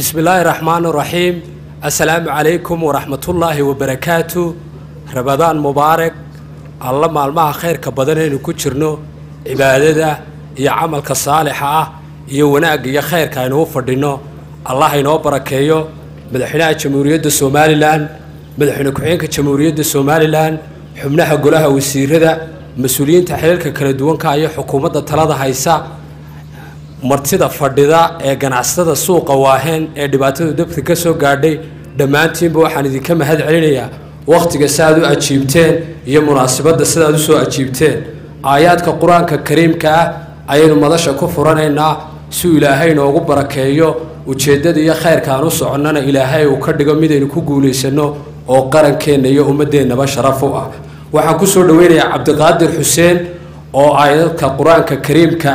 بسم الله الرحمن الرحيم. السلام عليكم ورحمة الله وبركاته. رمضان مبارك. الله مالمها خير كبدنين وكتشرنو عبادة يا عمل كصالحة يا وناق يا خير كانوا فردينه الله ينوبرك يو مدحنا جمهورية سوماليلاند مدحنا كعين كجمهورية سوماليلاند حمناها قلها والسير هذا مسؤولين تحريرك كردوان كأي حكومة تلاذ هيسا مرتدى فرديدا جناستة السوق واهن دبته دبت كسو قاردي دمانتين بوحنا ذي كم هذا علينا وقت جسادو أجيبتين يا مناسبات السادو سو أجيبتين آيات كقرآن ككريم كا أين مدرش كفرنا سؤالهاي نوقب بركيو وجدد يا خير كانوا صعننا إلهاي وكردقوا مدين كقولي سنو أو قرن كين يوم مدين نبشرفوا وحكسر دويني عبد القادر حسين أو آيات كقرآن ككريم كا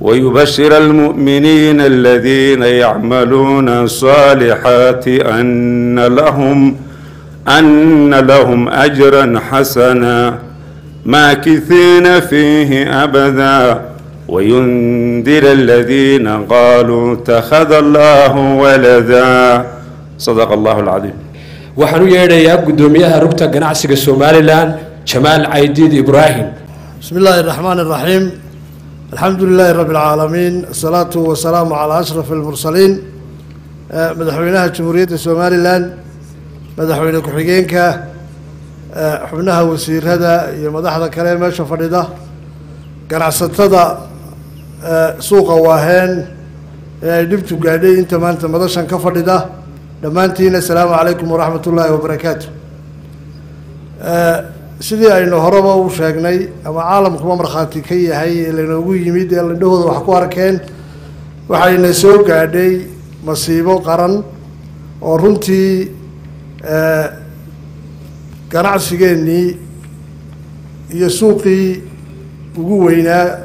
ويبشر المؤمنين الذين يعملون الصالحات أن لهم أجرا حسنا ماكثين فيه أبدا وينذر الذين قالوا اتخذ الله ولدا. صدق الله العظيم. وحنو يا قدوميها ربطة قناعسك سوماليلاند جمال عيديد إبراهيم. بسم الله الرحمن الرحيم. الحمد لله رب العالمين، الصلاة والسلام على أشرف المرسلين، مدحوينها جمهورية سوماليلاند، مدحوين كحيجينك حبناها وسير هذا يمدحها كلامه شفرده قناعستها سوق واهن دبتو قاعدين انت ما انت مدرشان كفر ده دمانتين. السلام عليكم ورحمة الله وبركاته. سيدي اينو هربا وشاقني اما عالم كما مرخاتي كي هاي اللي نووي ميديا اللي نوهد وحكو هركين وحاين سوق قاعدين مصيبو قرن ورنتي قناعسيقيني يسوقي وقوينا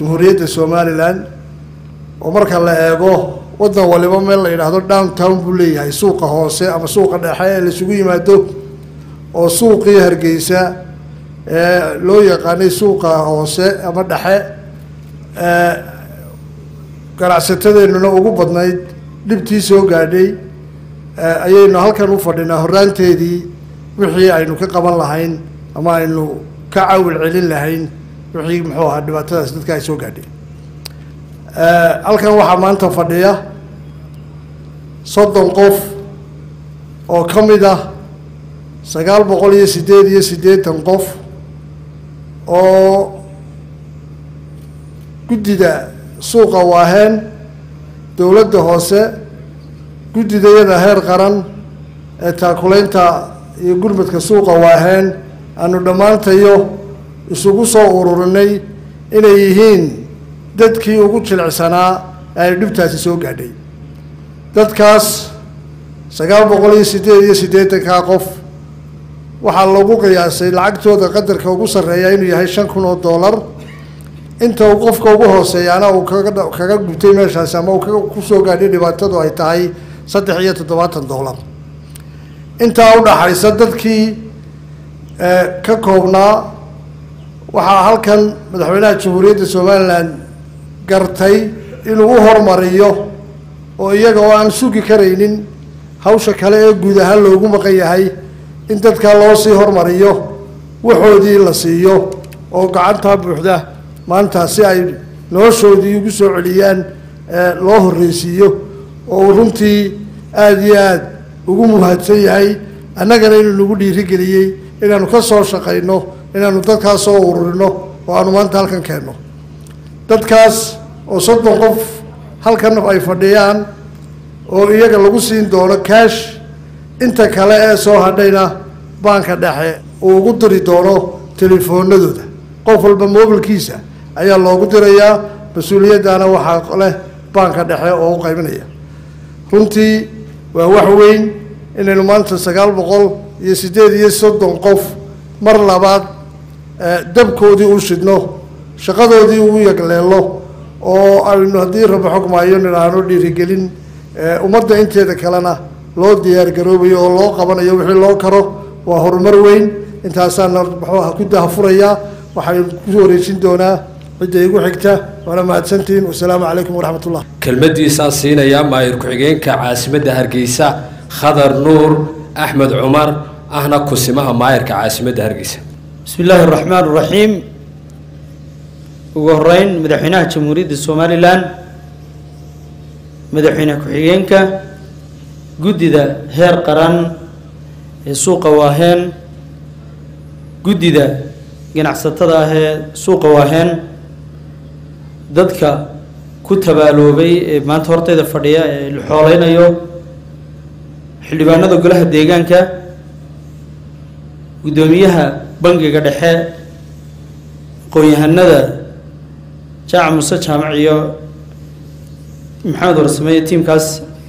جمهورية سوماليلاند ومركا لا ايغو ودن وليبا ميل لا يراهدو داون تاون بو ليهاي سوقا هوسه اما سوقا دخاي لا سوغو يمادو او سوقي هرغيسا لو يقاني سوقا هوسه اما دخاي ganacsadeennuna ugu badnayd dibtii soo gaadhay ayaynu halkan u fadhinaa horaanteedii wixii aynu ka qaban lahayn ama aynu ka caawil celin lahayn wixii muxuu ahaa dhibaatadaas dadka ay soo gaadhay. halkan waxaa maanta fadhiya 30 qof oo kamid ah 988 qof oo guddida suuqa waaheen dowladda hoose guddidayada heer qaran ee taakuleynta iyo gurmadka suuqa waaheen aanu dhammaantayo isugu soo ururinay inay yihiin dadkii ugu jilicsanaa ay dhibtaasi soo gaadhay. dadkaas 988 ka qof waxaa lagu qiyaasay lacagtooda qadarka ugu sareeya inuu yahay $5,000. inta uu qofka ugu hooseeyana uu kaga gubtay meeshaas ama uu ku soo gaadhay dhibaatadu ay tahay $73. intaa u dhaxaysa dadkii ka koobnaa waxaa halkan madaxweynaha Jamhuuriyadda Soomaaliland gartay inuu hormariyo oo iyaga aan sugi kareynin hawsha kale ee guud ahaan loogu maqayahay in dadka loo sii hormariyo waxoodii la siiyo oo gacanta buuxda maanta si ay noloshoodii ugu soo celiyaan loo horeysiyo oo runtii aad iyo aad ugu mahadsan yahay annagana inuu nagu dhiirigeliyay inaanu ka soo shaqeyno inaanu dadka soo ururino oo aanu maanta halkan keenno. dadkaas oo 30 qof halkan ay fadhiyaan oo iyaga lagu siin doono cash inta kale ee soo hadhayna banka dhexe uu ugu diri doono telefoonadooda qof walba mobilkiisa ayaa loogu dirayaa masuuliyadana waxaa leh banka dhexe oo u qaybinaya. runtii waa wax weyn inaynu maanta 900 8 qof mar labaad dabkoodi u shidno shaqadoodi u yagleelo oo aynu hadii raba xogmaayo inaanu dhiirigelin umada inteeda kalena loo diyaar garoobayo oo loo qabanayo wixii loo karo waa horumar weyn intaasana waxa ku daafuraya waxaan ku wareejin doonaa cidda igu xigta wala mahadsantiin wasalaamu calaykum waraxmatullah kelmadiisa siinaya maayir ku xigeenka caasimadda Hargeysa Khadar Nuur Ahmed Umar ahna ku simaha maayirka caasimadda Hargeysa bismillaahir rahmaanir rahiim ugu horeyn madaxweynaha jamhuuriyadda Soomaaliland madaxweynaha ku xigeenka guddida heer qaran ee suuqa waaheen guddida ganacsatada ee suuqa waaheen dadka ku tabaaloobay ee maanta hortayda fadhiya ee la xooleynayo xildhibaanada golaha deegaanka gudoomiyaha bangiga dhexe qoyahanada jaamacada jaamaciyo maxamed warsameey tiimkaas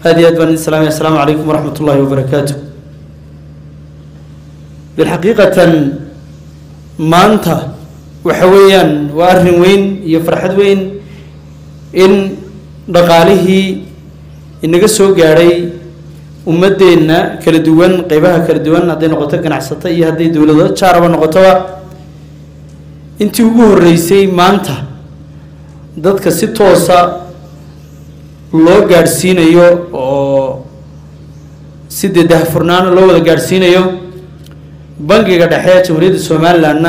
aad iyo aad baan salaamay assalaamu alaykum waraxmatullaahi wabarakaatuh بالحقيقة مانتا وحويا وارن وين يفرحد وين إن رقاله إن قصو جاري ومدينا كردوان قبها كردوان هذين قطة كنعسطة إيه هذين دولة شاربان قطة أنتي وجوه الرئيسي مانتا ضد كستوسا لو جارسين أيو سيد ده فرنان لو جارسين أيو bangiga dhexe jamhuuriyadda Soomaaliland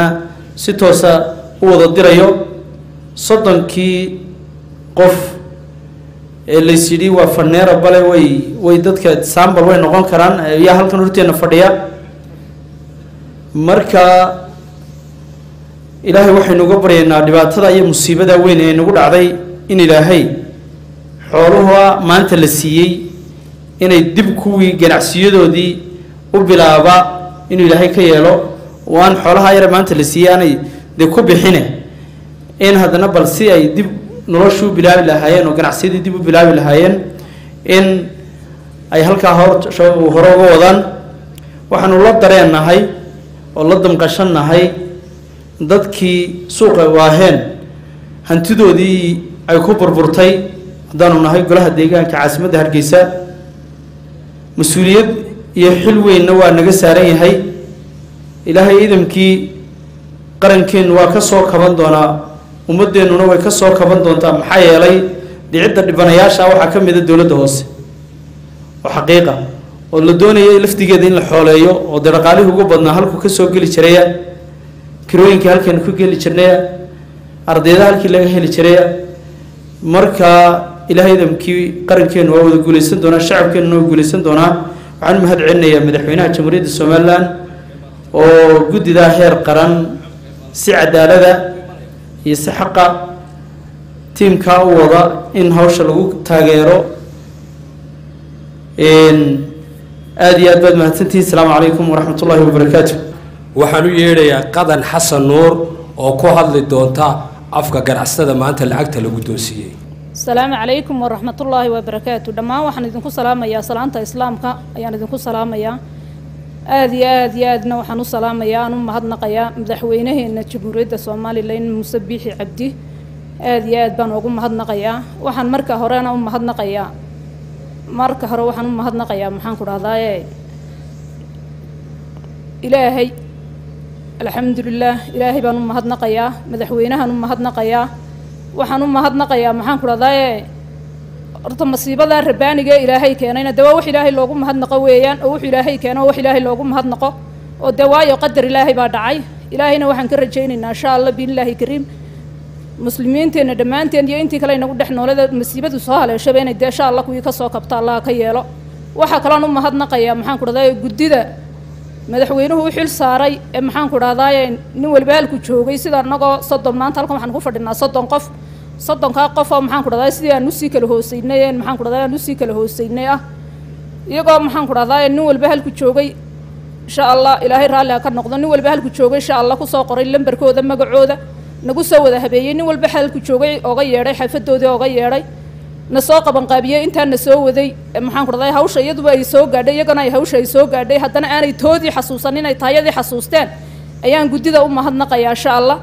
si toos ah u wada dirayo 30 qof ee la sidii waa faneera balay way dadka sambar way noqon karaan yaa halkan horteena fadhiya marka ilaahay waxaynu uga baryaynaa dhibaatada iyo musiibada weyn ee nagu dhacday in ilaahay xoolaha maanta la siiyay inay dib kuwii ganacsiyadoodii u bilaaba إنه إلهي كيالو وأن حولها يرمان تلسياني ده كوب حينه إن هذا نبل سي أي دب نرشوا بلاد الهاين وكان عسيد دب بلاد الهاين إن أي هلك هرت شو هروا وذن وحن الله دريان نهاي والله دم قشن نهاي ضد كي سوق واهن هنتدو دي أي كوب بربرتاي دانو نهاي قلها ديجا كعاصمة هرقيسة مسؤولية يحلوين نوع نجسارين هاي إلهي إذا كي قرن كين وكسر كبندنا ومدين ونوع كسر كبندنا تام حي علي لعدة البنياش أو حكم من الدولة دهوس وحقيقة والدنيا يلفت جدين الحالية ودرقالي هو بدنا هلكو كسر كلي شريعة كروين كهلكن كلي شريعة أرضيها هلكله كلي شريعة مركا إلهي إذا كي قرن كين وهو جوليسن دونا شعب كين نو جوليسن دونا عن مهد عنا يا مدحونا جمهورية الصوماليلان وجود ذا هير قرن سعد هذا يستحق تيم كأوضة إن هوش الوق تغيره إن أدي أدب مهتنتي السلام عليكم ورحمة الله وبركاته وحنو يريا قدن حسن نور أو كهل الدونتا أفكا جرعستة ما أنت العقد القدوسية السلام عليكم ورحمة الله وبركاته. دماء وحنذنكو سلام يا سلامة الإسلام كا يعنذنكو سلام يا آذ نوحنو سلام يا نم هذ نقيا مذحوينه إن تجمريد الصومالي لين مسبيح عبدي آذ بن وقوم هذ نقيا وحن مركه هرانا وم هذ نقيا مركه هرو وحن وم هذ نقيا محن كرهضاي إلهي الحمد لله إلهي بن وم هذ نقيا مذحوينه نم هذ نقيا waxaan u mahadnaqayaa maxaan ku raadayay horta masiibada rabaaniga ilaahay keenayna dawa wax ilaahay loogu mahadnaqo weeyaan oo wax ilaahay keeno wax ilaahay loogu mahadnaqo oo dawaayo qadar ilaahay baa dhacay ilaahayna waxaan ka rajaynaynaa insha Allah billahi kariim muslimiinteena dhamaanteen iyo intii kale inagu dhaxnoolada masiibadu soo haleeshay inay deesha Allah kuwi ka soo kabta Allah ka yeelo waxa kale oo mahadnaqayaa maxaan ku raadayay gudida madaxweynuhu u xil saaray ee maxaan ku raadayay nin walba halku joogay sida nago 30 maanta halkan waxaan ku fadhinaa 30 qof 30 ka qof maxaan ku raadayay sidii aanu si kala hooseynay maxaan ku raadayay aanu si kala hooseynay ah iyagoo maxaan ku raadayay nin walba halku joogay insha Allah ilaahay raali ka noqdo nin walba halku joogay insha Allah ku soo qoray lambarkooda magacooda nagu soo wada habeeyay nin walba halku joogay oo ga yeeray xafadoodii oo ga yeeray نساق بنقابية أنت نسوي ذي محمد رضي هوشة يدوى يسوق قدي يجنا يهوشة يسوق قدي حتى أنا يتودي حسوسني أنا يتعيدي حسوستان أيام جديد أم هالنقة يا شاء الله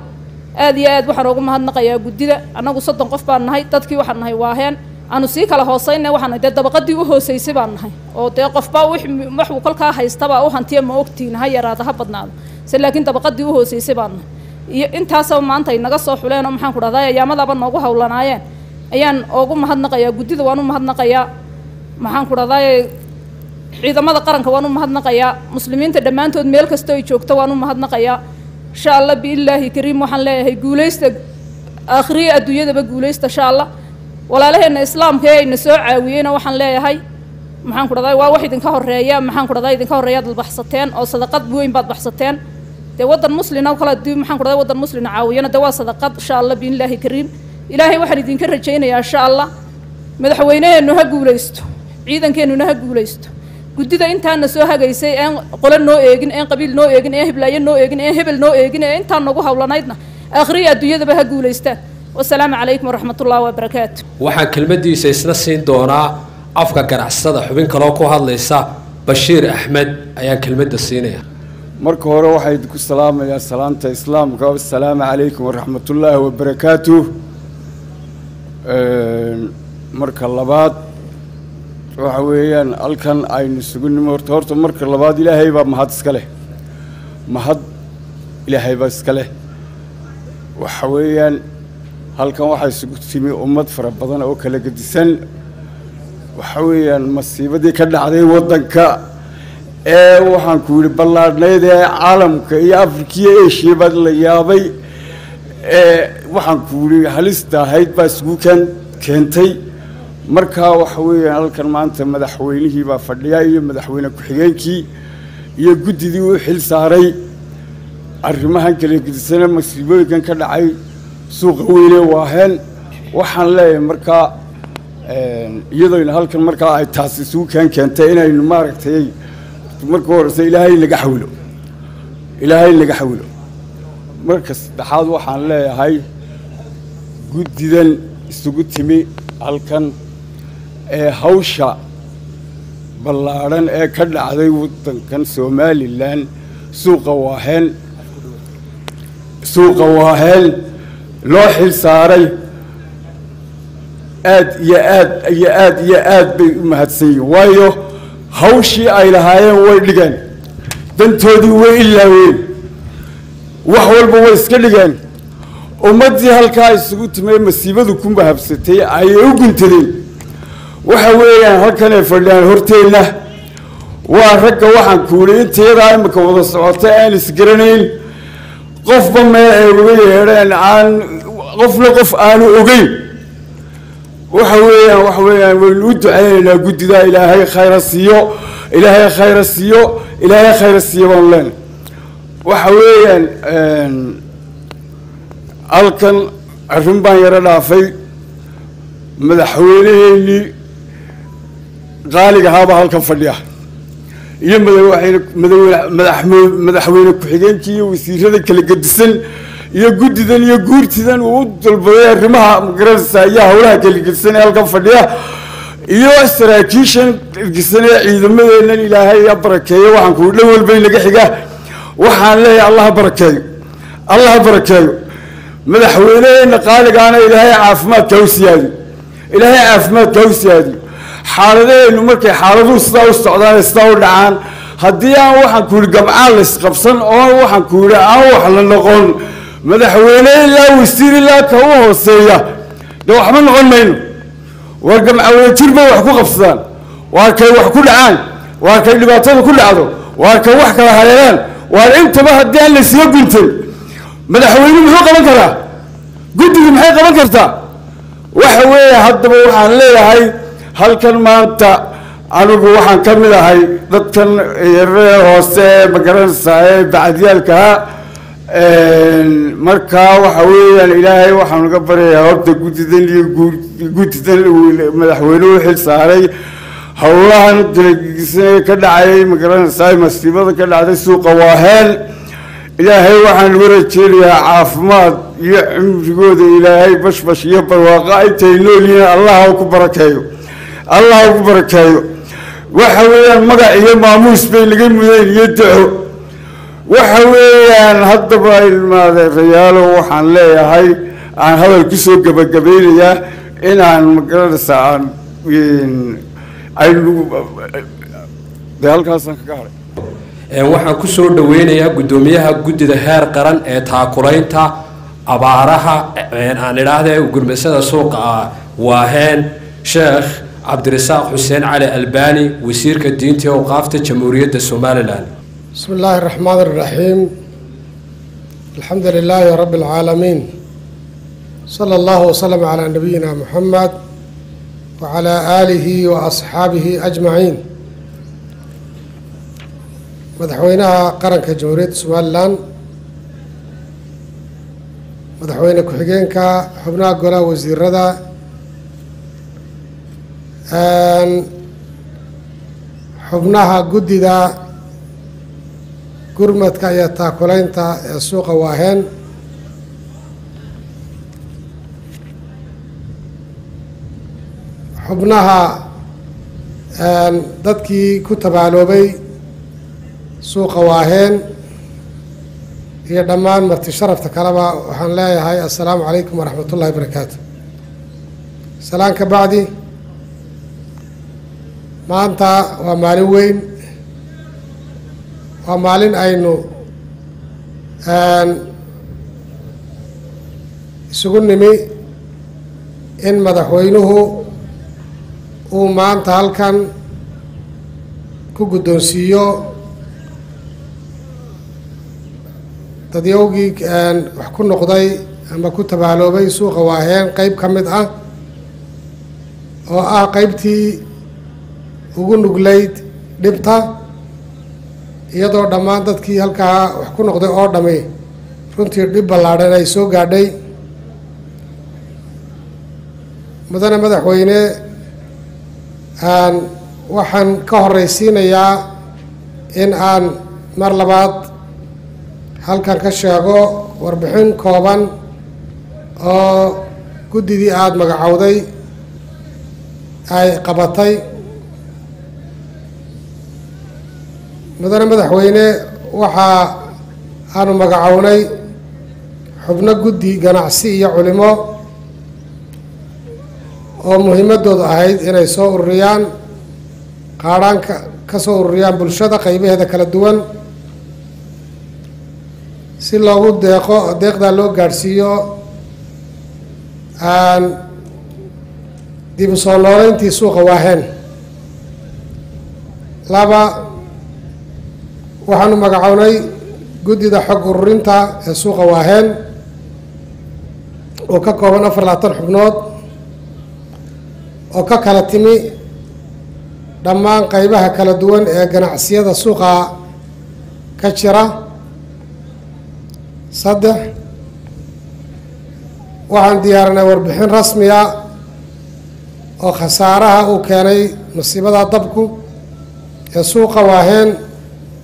هذه أدب حرقهم هالنقة يا جديد أنا قصدت نقف بالنهاية تذكي وحناهي واهن أنا سيك على حصينه وحنا ده بقدي وهو سيسي بالنهاية أو تقف باوح محو كل كه يستبع أو هنتي ما وقتين هاي راتها بدنا لكن ده بقدي وهو سيسي بالنهاية أنت هسا ما أنت نقص حولنا محمد رضي يا ماذا بنقول حولنا يا ayaan ugu mahadnaqayaa gudida waan u mahadnaqayaa maxaan ku raday ciidamada qaranka waan u mahadnaqayaa muslimiinta dhamaantood meel kasto ay joogto waan u mahadnaqayaa insha Allah billahi kariim waxaan leeyahay guuleysta aakhiri adduunyada ba guuleysta insha Allah walaalaheena islaamka ay na soo caawiyeen waxaan leeyahay maxaan ku raday waa wax idin ka horeeya maxaan ku raday idin ka horeeya dal baxsateen oo sadaqad weyn baad baxsateen de wadan muslimiin oo kala duwan maxaan ku raday wadan muslimiin caawiyana de waa sadaqad insha Allah billahi kariim إلهي واحد يدين كرجعينا إن شاء الله مدحوينه إنه هجوليستو عيدا كأنه إنه هجوليستو قد إذا أنت هنسوها جيسي أن قلنا نو إيجن أن قبيل نو إيجن أن هبلاين نو إيجن أن هبل نو إيجن أنت هنقول حولنا يدنا آخرية الدنيا ده بهجوليستان والسلام عليكم ورحمة الله وبركاته. واحد كلمة دي سيسنسين دورا أفكا كرع الصدح وبين كلاكو هالليسا بشير أحمد أيان كلمة الصينية. مركو هو واحد كل سلام يا سلام تسلام قال السلام عليكم ورحمة الله وبركاته. marka labaad waxa weeyaan halkan aynu isugu nimid horta marka labaad ilaahay baa mahad iska leh mahad ilaahay baa iska leh waxa weeyaan halkan waxa isugu timi ummad fara badan oo kala gadisan waxa weeyaan masiibadii ka dhacday wadanka ee waxaan ku yiri ballaadneyd ee caalamka iyo Afrika ee shibad la yaabay waxaan ku leeyahay halista hayd baa isku keentay marka waxa weeyaan halkan maanta madaxweynihii baa fadhiya iyo madaxweyne ku xigeenkii iyo gudidii uu xil saaray arrimahan kale gudisana masiibooyinkan ka dhacay suuqa weyne waaheen waxaan leeyahay marka iyadoo halkan marka ay taasi isku keentay inaynu maaragtay marka horse ilaahay laga xawlo markas daxaad waxaan leeyahay gudidan isugu timi halkan ee hawsha ballaaran ee ka dhacday wadankan Soomaaliland suuqa waaheen loo xil saaray aad bay u mahadsan waayo hawshii ay lahaayeen way dhigeen dantoodii way ilaaween وحول بويس كليان ومدي هالكايس وتمي مسيبة وكم بهبستي أيوجن تري وحوي هالكنا فلان هرتينا وحرك وحن كورين تيراي مكوض الصعوتين السجرنين قف بما يرويهن عن قف لقف أنا أجي وحوي والود عينا قد ذا إلى هاي خير السيو والله وحويان ألكن عربان يرى في مدحوينه اللي غالق هذا ألكن فليح يم مدحوينك حجنتي وسيرتك اللي قدسن يجود ذن وود البيع رمها مقرص يا هؤلاء اللي قدسن ألكن فليح يوسراكيشن قدسن إذا ما لنا إلهي أبرك يا وعنقول لو البين حجة waxaan leeyahay Allah barakeeyo madaxweynaha qaaliga ana Ilaahay caafimaad ka wasiyaadi xaaladeen markay xaaladu sidaa u socdaan istaa u dhacaan hadii aan waxaan ku yiri gabcaal is qabsan oo waxaan ku yiri aan wax la noqon madaxweynaha la wasiir la ka hooseeya dad waxba noqon mayno war gabcaal jirba wax ku qabsadaan waa kay wax ku dhacaan waa kay dhibaato ku dhacdo waa ka wax kala hayaan وأنت بهدي على سياقنتي مدحويني محو قبل كذا قلت لي محي قبل كذا وحوي هدب وحن لي هاي هل كان ما أنت أنا وحن كمل هاي ضد كان يرى هوسي بقرن ساي بعد يالكها مركا وحوي الإلهي وحن قبل يا رب قلت لي مدحويني وحل ساري هؤلاء الذين كذا عاي مقرن ساي مسيبة كذا عاي سوق واهل إلهي وحن ورجليها عافمات يعمش جود إلهي بش يبر واقعي تيلولي الله أكبرك هيو الله أكبرك هيو وحويا مقعي ماموس بين الجميل يدعو وحويا هالضبا الماذا رجاله وحن ليه هاي عن هذا الكسر قبل يا إن عن مقرص عن وين عيلو ده الكاسن كاره waxaan ku soo dhaweynayaa gudoomiyaha gudida heer qaran ee taakulaynta abaaraha aan ilaahay u gurmasada suuqa waaheen sheekh Cabdirasaaq Xuseen Cali Albani wasiirka diinta oo qaafta jamhuuriyadda Soomaaliland bismillaahir rahmaanir rahiim alhamdulillahi rabbil alamin sallallahu wasallam ala nabiyina muhammad wa ala alihi wa ashabihi ajma'in madaxweynaha qaranka jamhuuriyadda Soomaaliland madaxweyne ku-xigeenka xubnaha golaha wasiirada xubnaha guddida gurmadka iyo taakulaynta ee suuqa waaheen xubnaha dadkii ku tabaaloobay سوق واهين هي دمان مرتي شرفت كلامها وحن لا هاي السلام عليكم ورحمة الله وبركاته سلام كبعدي ما أنت ومالي وين ومالين أينو سقولني مي إن مدحوينه وما أنت هالكن كقدوسيو تديوجي أن حكون قضاي أما كنت بعلوبي سوق واهين قيب كمد قيبتي وقول نقليت دبتها يدور دمانتك كي هلكا وحكون قضاي أردمي فرنتي دب بالعرنا يسوق عدي مثلا مدحوينه أن وحن كهرسين يا إن مرلبات halkan ka sheego warbixin kooban oo gudidii aad magacawday ay qabatay madaxweyne waxa aanu magacawnay xubno guddi ganacsi iyo culimo oo muhiimadoodu ahayd inay soo ururiyaan qaranka ka soo ururiyaan bulshada qaybaheeda kala duwan si loogu deeqda loo gaarsiiyo dib u soo noolayntii suuqa waaheen laba waxaanu magacawnay guddida xog ururinta ee suuqa waaheen oo ka kooban 4 xubnood oo ka kala timi dhammaan qaybaha kala duwan ee ganacsiyada suuqa ka jira صدح وعن ديارنا وربحين رسمية أو خسارها وكاني مصيبة طبكو يسوق واهين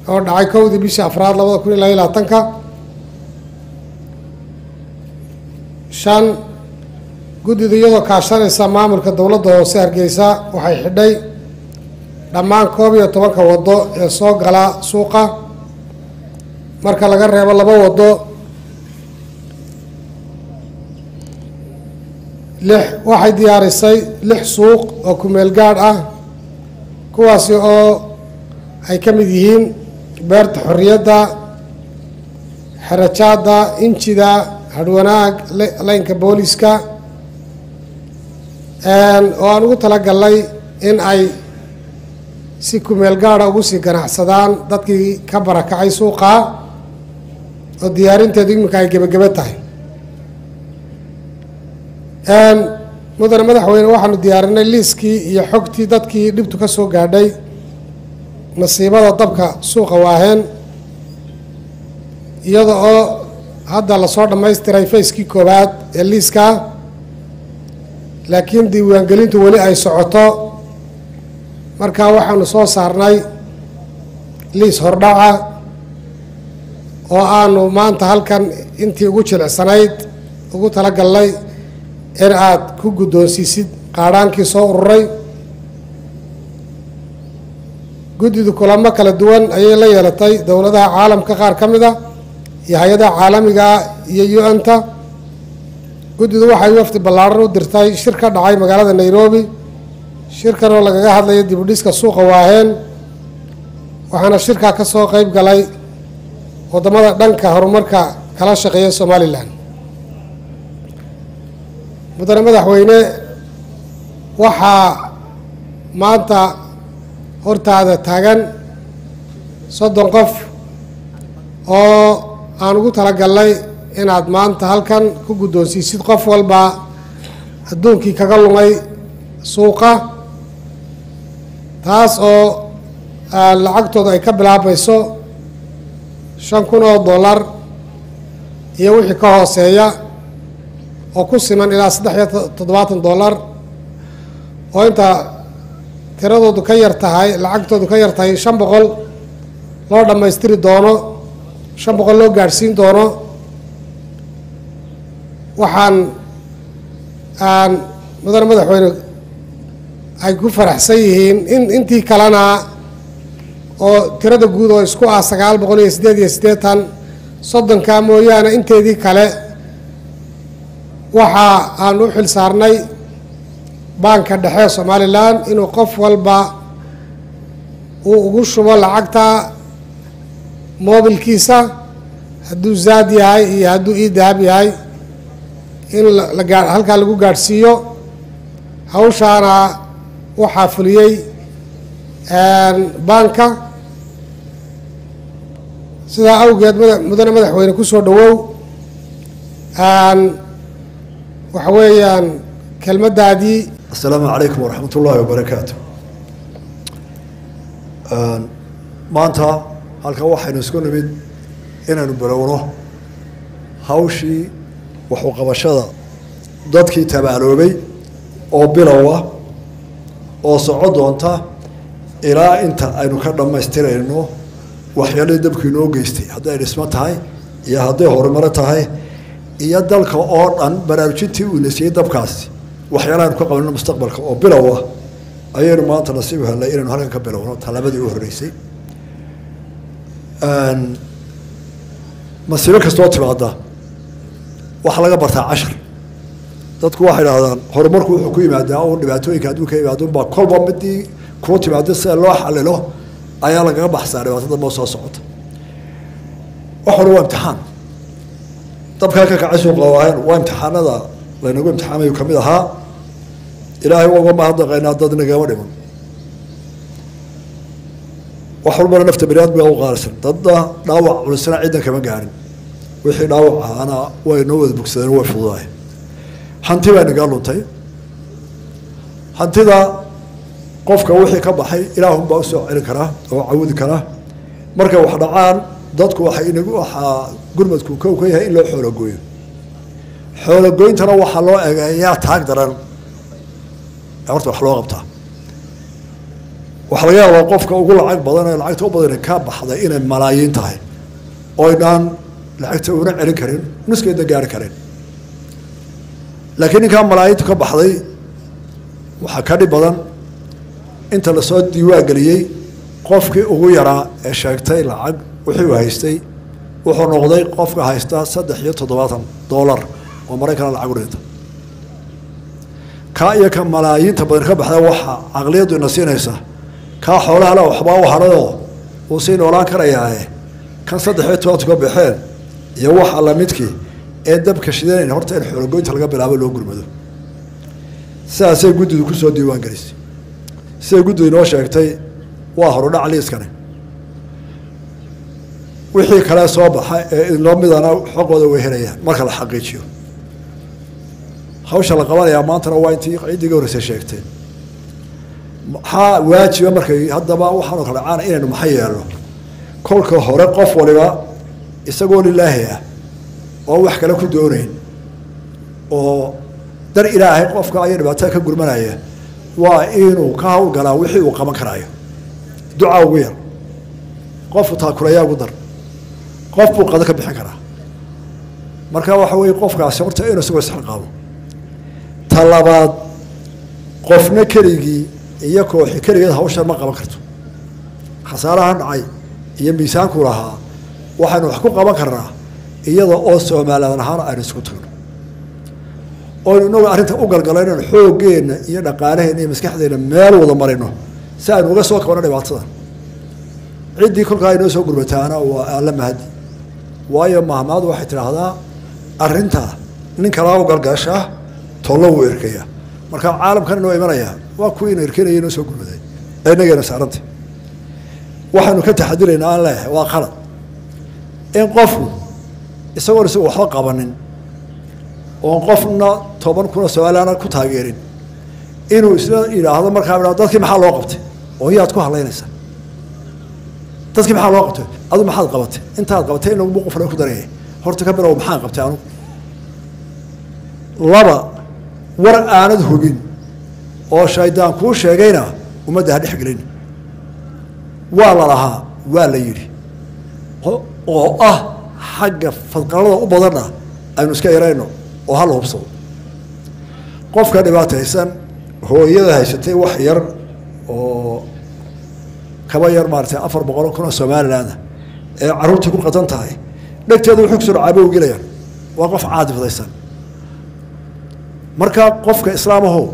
أو دعيكو دي بيش أفراد لو كل ليلة تنكا شان جودي ديو كاشان السمام والكدولة دو سهر جيسا وحي حدي لما كوبي وطبك وضو يسوق على سوقه مركا لغرها والله بوضو واحد يارسي لح سوق أو كمل جارة كواسي أو أي كمديين برد حرية دا حركات دا إنشي دا هدوناك لينك بوليسكا وأنا قلت لك اللي إن أي سي كمل جارة وسي جناح صدان دتكي كبرة كأي سوقا الديارين تدق مكاي جبتها مدن madaxweyne waxaanu diyaarinay liiskii iyo xogtii dadkii dibtu ka soo gaadhay masiibada dabka suuqa waaheen iyadoo hadda la soo dhameystiray feeskii koobaad ee liiska laakiin diiwaangelintu weli ay socoto marka waxaanu soo saarnay liis hordhaca oo aanu maanta halkan intii ugu jilacsanayd ugu tala galay in aad ku guddoonsiisid qaadaankii soo ururay guddidu kulamo kala duwan ayay la yeelatay dawladaha caalamka qaar ka mid ah iyo hay'adaha caalamiga ah iyo UN-ta guddidu waxay wafdi ballaaran u dirtay shir ka dhacay magaalada Nairobi shirkan oo lagaga hadlayo dib u dhiska suuqa Waaheen waxaana shirka ka soo qayb galay wadamada dhanka horumarka kala shaqeeya Somaliland mudane madaxweyne waxa maanta hortaada taagan 3 qof oo aan ugu tala galay inaad maanta halkan ku guddoonsiisid qof walba adduunkii kaga lumay suuqa taas oo lacagtooda ay ka bilaabayso $5,000 iyo wixii ka hooseeya oo ku siman ilaa $7 oo inta tiradoodu ka yar tahay lacagtoodu ka yar tahay $500 loo dhamaystiri doono $500 loo gaarsiin doono waxaan aan mudane madaxweyne ay ku faraxsan yihiin in intii kalena oo tirada guud oo isku ah $988 mooyaana inteedii kale waxa aan u xil saarnay banka dhexe Somaliland inuu qof walba uu ugu shubo lacagta mobilkiisa hadduu zaad yahay iyo hadduu idahab yahay in la gaar halka lagu gaarsiiyo hawshaana waxa fuliyay banka sida awgeed mudane madaxweyne ku soo dhawow waxa weeyaan kelmadaadii assalaamu alaykum waraxmatullaahi wabarakaatuh maanta halka waxaanu isku nimid inaanu barowno hawshii wax u qabashada dadkii tabaaloobay oo bilow ah oo socod doonta ilaa inta aynu ka dhamaystirayno waxyaalo dabkii noo geystay haday dhismo tahay iyo haday horumar tahay iyo dalka oo dhan baraarujintii uu la siiyay dabkaasi waxyaalo aan ku qabanno mustaqbalka oo bilow ah ayaynu maanta nasiib helay inaan halkan ka bilowno talabadii u horeysay masiro kasta oo timaada waxa laga bartaa 10 dadku waxay raadaan horumarku wuxuu ku yimaadaa oo dhibaatooyinka aad u ka yimaado ba kolba midii ku timaada si loo xalilo ayaa laga baxsaa dhibaatada ma soo socota waxa uu imtixaan طبعا كعشر قوائن وامتحان هذا لأنه امتحان يكمل ها إلهي وما هذا غير نادنا جوارهم وحرمنا نفط بريات بأوغارس ضد نوع ونسنا عندنا كمان قارن وحين نوع أنا وينوذ بكسر نوع فضائي حنتي وين قالوا تي حنتي ذا قف كوحي كبحي إلههم بأسوا على كره أو عود كره مركب واحد عان dadku waxa inagu waxa gurmadku ka yahay in loo xoolo gooyo xoolo gooyintana waxa loo eegayaa taag daran horta wax loo qabtaa waxa laga yaabaa qofka ugu lacag badan ee lacagta u badan ka baxday inay malaayiin tahay oo dhan lacagta uuna celin karin nuskeeda gaar karin laakiin ka malaayiintu ka baxday waxa ka dhib badan inta la soo diiwaan galiyay qofkii ugu yaraa ee sheegtay lacag wuxuu haystay wuxuu noqday qofka haysta $770 oo Mareykan lacag u reeyta ka iyo ka malaayiin ta badan ka baxda waxa aqliyadu nasinaysa ka xoolaha la waxba u harado oo si noolaan karayaa kan $700 ka baxeen iyo waxa la midkii ee dabka shideen horta in xoolo gooynta laga bilaabo loo gurmado saasay guddidu ku soo diiwaan garisay saasay guddidu inoo sheegtay waa horu dhac liiskana wixii kala soo baxay ee loo midana xogooda way helayaan marka la xaqiijiyo hawsha la qabanaya maanta waa intii ciidiga horeysay sheegtay ha waajiba markay hadaba waxaan kala caana inaynu maxayelo kolka hore qof waliba isagoo ilaahay ah oo wax kale ku doonayn oo dar ilaahay qofka ay dhibaato ka gurmanaya waa inuu ka hawlgalaa wixii uu qaban karayo ducaa weyn qof taa kulayaa ugu dar qof buu qada ka bixin karaa marka waxa way qofkaasi horta inuu isoo xilqaabo talabaad qofna karigi iyo kooxi kariga hawsha ma qaban karto khasaarahan ay iyo miisaanku lahaa waxaan wax ku qaban karnaa iyada oo Soomaaliland ahaan ay isku tagno oo inuu arinta u galgalayno xoogeena iyo dhaqaalaheena iyo maskaxdeena meel wada marino saan uga soo koona dhibaatada عندي كل قاينو سو غربتانا ولا مهد وايو محمد waxay tiraahdaa arinta nin kala oo galgaasha tolo weerkaya marka caalamkan inoo imanaya waa ku inay irkeenayeen soo gurbaday aynaga saaranta waxaanu ka taxadireynaa allah waa qalad in qofku isagoo soo waxa qabanin oo qofna 10,000 Soomaaliland ku taageerin inuu isla ilaahdo marka dadkii maxaa loo qabtay oo yaad ku haleynaysa تذكر محل وقته، أظن محل قبته، أنت قبته إنه موقف لا يقدره، هرت كبره ومحل قبته عنه. لبا ورق عند هوبين، أو شيطان كل شيء جينا وما ده نحقرين. ولا لها ولا يري. أو حاجة فقرنا وبضرنا أن نسكيرينه وهلا بصو. قف كان بعد هيسن هو يده هيشتى وحير أو كبير مارتي أفر بقولك كنا سمعنا لنا عروت يكون قطن تاعي نكتدو حكسر عبوه قليل وقف عادي في ذيسان مركا قف كإسلامه هو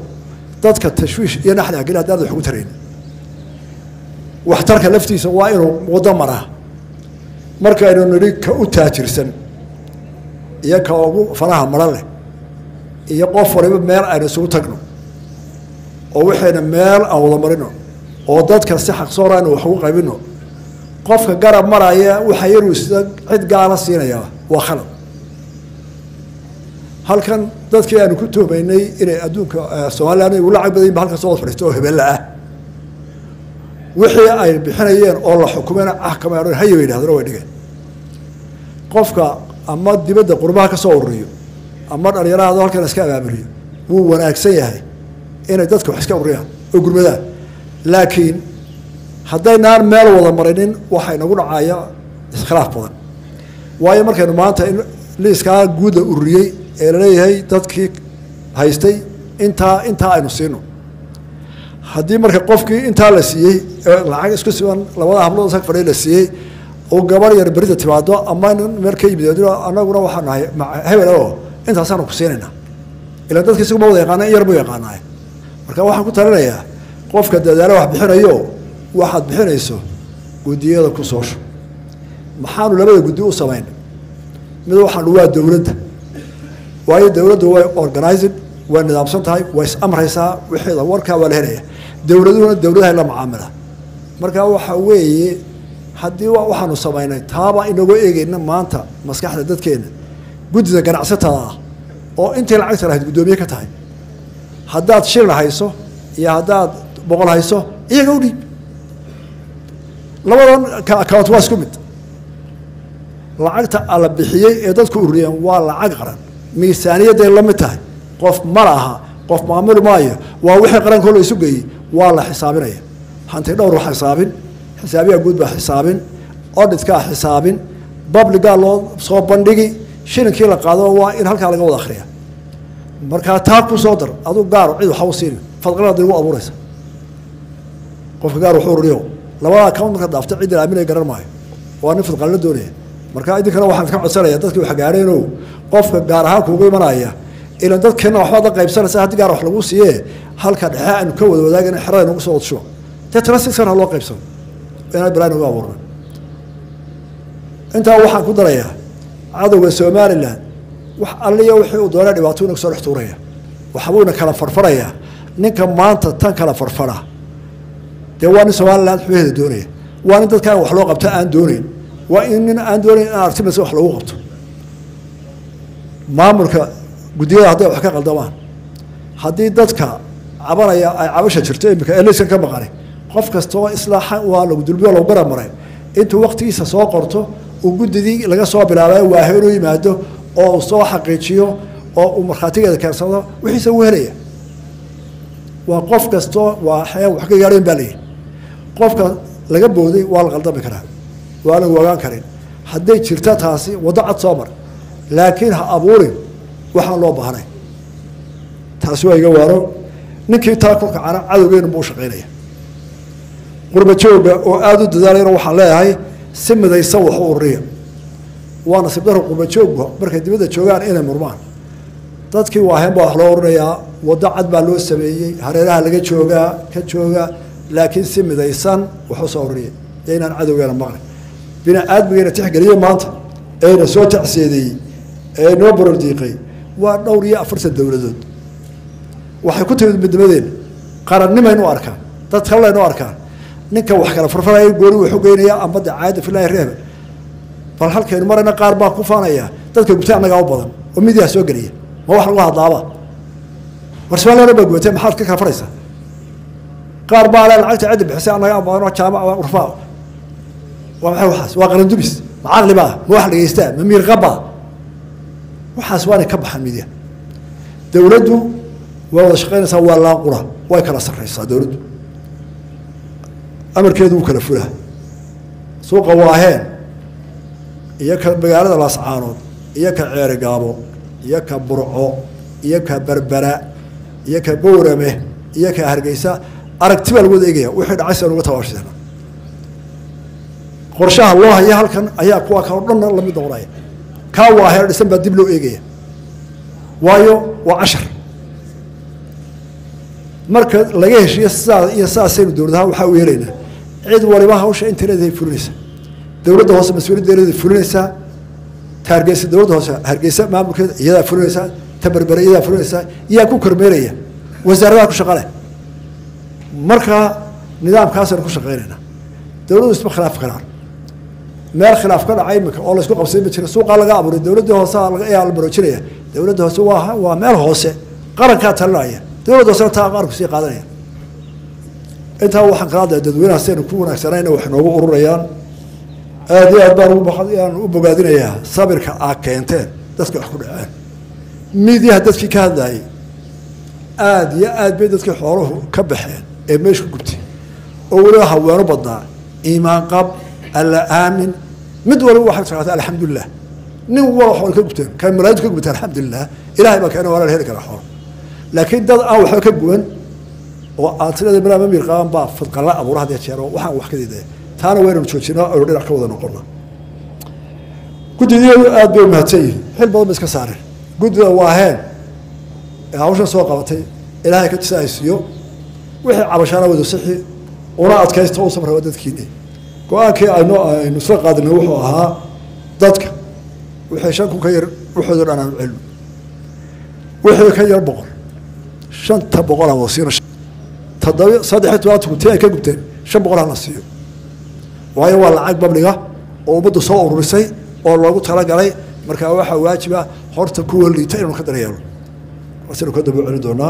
ضد كتشويش ينحل عقلها دار الحوترين واحترك لفتي سوائره وضمره مركا إنه نريك كأوتاتير سن يكاوجو فراها مرله يقف وريب مال أنا سو تجنو أو وحنا مال أو ضمرنا وداد كاستحق صوران وحقوق منه قف قرب مرايا وحير وسد عد قال سينا يا وخلق هل كان داد كانوا كنتو بيني إلى أدوك سؤال أنا ولا عبدين بهالك صوت فريتو هبلة وحيا أي بحنيين الله حكمنا أحكم يا رجل هيوين هذا روي نجا قفك أما دي بدأ قربها كصور ريو أما أنا يرى هذا هالك نسكاب عمري مو وأنا أكسيه هاي أنا دادك وحسكاب ريا أقول ماذا لكن هذا نار مال ولا مرينين وحين نقول عايا خلاف بدن وعايا مركز معناته إن ليسكا جود أوريي إللي هي تذكيك هايستي أنت أنوسينو هذه مركز قفكي أنت لسيه العاج سكسيون لما عملوا سك فريق لسيه وجبار يربيته تبعده أما إن مركز بيدروا أنا أقول وحنا هاي هاي ولا أنت أصلا نقصيننا إلا تذكيك سو موضع قانا يربو يقانا مركز واحد كنت رأيه قف كداداله واحد بحريو واحد بحريسه قديه هذا كسوش محانو لبده قديه سمين من واحد هو الدولة وهي الدولة هو أورجنايزد والنظام صنطاي ويس أمر هيسا وحيد وركا والهرية الدولة هي لا معاملة مركا وحوي حدي واحد سمين تابع إنه ويجي إنه ما أنت مسكح لدت كين قد إذا قنعتها أو أنت العيسى راح تقدم بيكتاي هذا تشيل هيسه يا هذا بقول هايسو إيه قولي لبران كاتواس كمت لعقت على بحية إدت كوريان ولا عقرن ميزانية ده لما تاي قف مرها قف معمر ماية ووحي قرن كله يسوقي ولا حسابين أيه هنتدور حسابين حسابي أقول بحسابين أردت كحسابين بابل قالوا صوب بندقي شنو كيلا قالوا وإن هالك على قول آخرية مركها تاكو صدر أدو قارو عيدو حوصين فالقرار دلوا أبو رئيس قف قارو حور اليوم لما كان مركب دافت عيد الأمين يقرر معي وأنا في القرار الدنيا مركب عيد كنا واحد كم عسرة يدك وحجارينه قف قارها كوجي مرايا إلى أن تذكرنا حواضق قيب سنة ساعات قارو حلوس يه هل كان هاء نكود وذاك حرارة نقص شو تترسل سنة الله قيب سنة أنا بلا نوع أبو رئيس أنت واحد كدريا عضو سوماليلاند وحالي يوحي ودولار يبعتونك صالح طورية وحبونا كلا فرفرية نك ما أنت تنكلا فرفرة دواني سؤال لا تحويه الدنيا وأنا تذكر وحلوق بتاع أندوني وإن أندوني أرتب سو حلوق ما مرك قدية هذا وحكي قلدوان هذه تذكر عبارة يا عبشة شرتين بك إليس كم غني قف كستوى إصلاحه وعلو دلبي ولا برا مرين أنت وقت يسوى قرته وجود ذي لقى سوى بالعلاء وأهله يماده أو سوى حقيقية أو مرخاتية ذكر صلاة ويسويها ليه وقف كستو وحياة وحكي قارين بالي قف كلا جبودي والغلطة بكرها وأنا وجان كرين hadday jirta taasi wada cad soo mar laakiin ha abuurin waxaan loo baahnay taasi waa iga waaro ninkii taakulka cana cadowgeenu buu shaqeynaya qurba jooga oo aad u dadaalayna waxaan leeyahay si midaysan wax u ururiya waana sibdaro qurba jooga markay dibadda joogaan inay murmaan dadkii waa heen baa wax loo ururinayaa wada cad baa loo sameeyay hareeraha laga joogaa ka jooga laakiin si midaysan wax u soo ururiya inaan cadowgeena maqlay binaadmigeena tixgeliyo maanta ee soo tacseeday ee noo barodiiqay waa dhowr iyo 4 dawladood waxay ku timid midmadeen qarannimo inuu arka dad kale inuu arka ninka wax kala farfaray goori wuxuu geynaya amba daacada filaay reeb bal halkeen marna qaar baa ku faanaya dadka gubtaa naga u badan oo midiya soo galiya ma wax lagu hadlaaba warshadaha baa gootay maxaad ka kala faraysaa qaar baa la lacagta cadib xisaan naga badan jaamaca urfaa وحاس وقرن دبس معلم بقى واحد يستاء ممير غبا وحاس وانا كبح الميديا دولته والله شقينا سوى الله قرى ويكلا سرحيصة دولته أمر كيدو كلفولها سوق واهين إياك بقالة الأسعار إياك عير قابو إياك برعو إياك بربراء إياك بورمه إياك هرقيسة أركتبه الوضعية وحد عسل وتواشدها qorshaha loo hayo halkan ayaa kuwa ka dhanna la mid dooray ka waa heer December dib loo eegay waayo waa 10 marka laga heshiyo saad iyo saaseen dowladda waxa uu yeelaynaa cid waliba hawsha internetka fulinaysa dowladda hoose mas'uuliyadeeda fulinaysa taargeysada dowladda hoose hargeysa maamulkeeda iyada fulinaysa tabarbarayada fulinaysa yaa ku kormeeraya wasaaradaha ku shaqale marka nidaamkaas ku shaqeynayna dowladdu isma khilaaf qarar ما الخلاف كذا عيمك الله يسكو قبسين بتشيل سوق على قابل الدولة ده هوسا على إيه على بروشية الدولة ده هوسواها وما الهوسة قرقات هلاية الدولة ده صار تاقارب سيق عليها أنت هو حق هذا تدوينها سين وكونا سرينا وإحنا وقرر ريان هذه أدبار وبحضيان وبقادين إياها صبر كأكينتين تسكح كلها ميديا تسكي كهذاي آد يا آد بيدتك حوره كبحين إيش كبتي أولها وربضنا إيمان قب الآمن مدور واحد صلاة الحمد لله نور حول كبتن كان مراد كبتن الحمد لله إلهي ما كان ولا الهلك الحور لكن ده أول حول كبون وأطلع البرامج من القام بعض في القراءة أبو رهد يشارو وحن وحكي ده ثاني وين بتشوفنا أولي رح كودا نقولنا قد يدير أدبي مهتي حل بعض مسك صار قد واهن عوشنا سوقاتي إلهي كتسايسيو وحن عبشنا وده صحي ورأت كيس توصل فرودت كيني كواكي أنا نسرق هذا نوحها ضدك وحشانكو كير وحضر أنا العلم وحضر كير بقر شن تبقرها وصير تضيع صدحت وقت كنتين كجبتين شن بقرها نصير وهي والله عجب بلغة وبده صور رسي والله قلت خلاص علي مركب واحد واجبة حرت كل اللي تين وخد ريال وصير كده بعندنا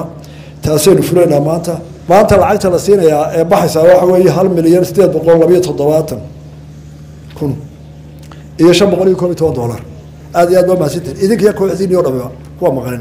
تأثير فلان مانتا مانتا العيت السنة يا بحث واحد هل مليون ستة بقول لبيت الضوات كن إيش أبغى لي $100 هذا يا دوم 60 إذا كيا 20 يورو هو مغنى.